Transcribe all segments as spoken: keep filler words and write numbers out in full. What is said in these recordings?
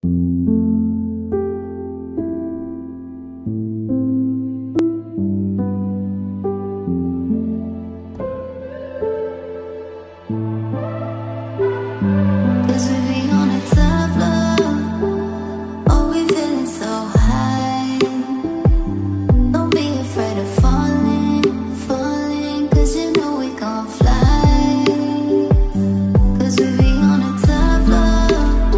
'Cause we be on a top love, oh we feeling so high. Don't be afraid of falling, falling, 'cause you know we gon' fly. 'Cause we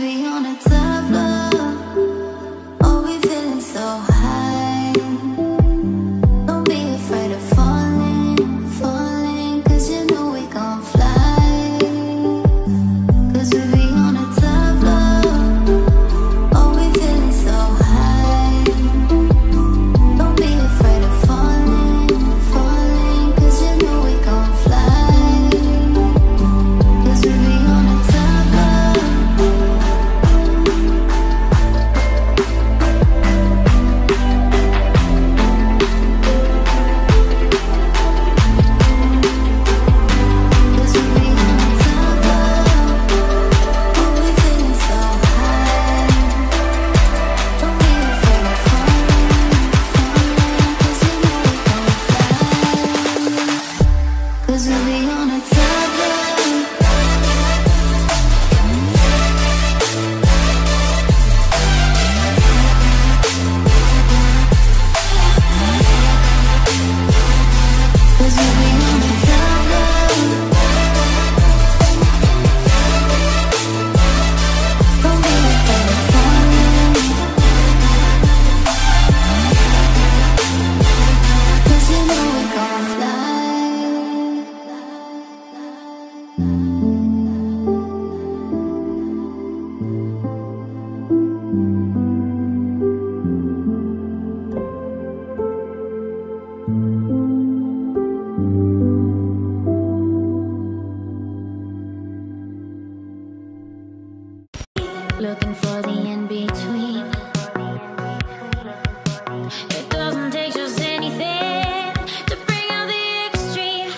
be on a top love, oh we feeling so high. Don't be afraid of falling, falling, 'cause you know we gon' fly. 'Cause we be on a top. Looking for the in-between. It doesn't take just anything to bring out the extreme.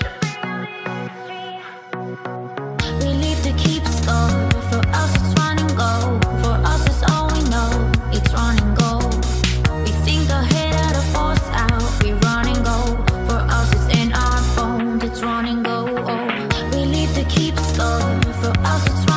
We live to keep score. For us it's run and go. For us it's all we know. It's run and go. We think ahead out of force out. We run and go. For us it's in our bones. It's run and go. We live to keep score. For us it's run and go.